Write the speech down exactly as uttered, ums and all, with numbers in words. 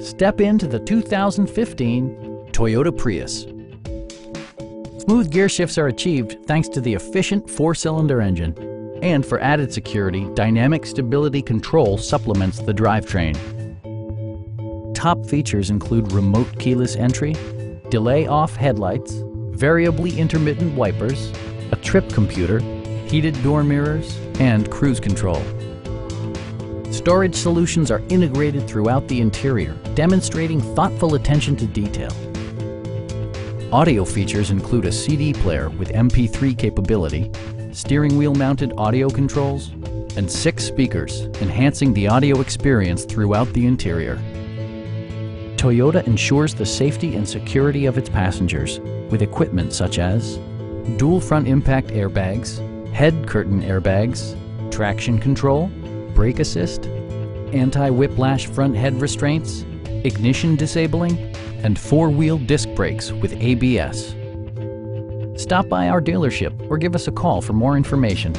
Step into the two thousand fifteen Toyota Prius. Smooth gear shifts are achieved thanks to the efficient four-cylinder engine. And for added security, dynamic stability control supplements the drivetrain. Top features include remote keyless entry, delay off headlights, variably intermittent wipers, a trip computer, heated door mirrors, and cruise control. Storage solutions are integrated throughout the interior, demonstrating thoughtful attention to detail. Audio features include a C D player with M P three capability, steering wheel mounted audio controls, and six speakers, enhancing the audio experience throughout the interior. Toyota ensures the safety and security of its passengers with equipment such as dual front impact airbags, head curtain airbags, traction control, brake assist, anti-whiplash front head restraints, ignition disabling, and four-wheel disc brakes with A B S. Stop by our dealership or give us a call for more information.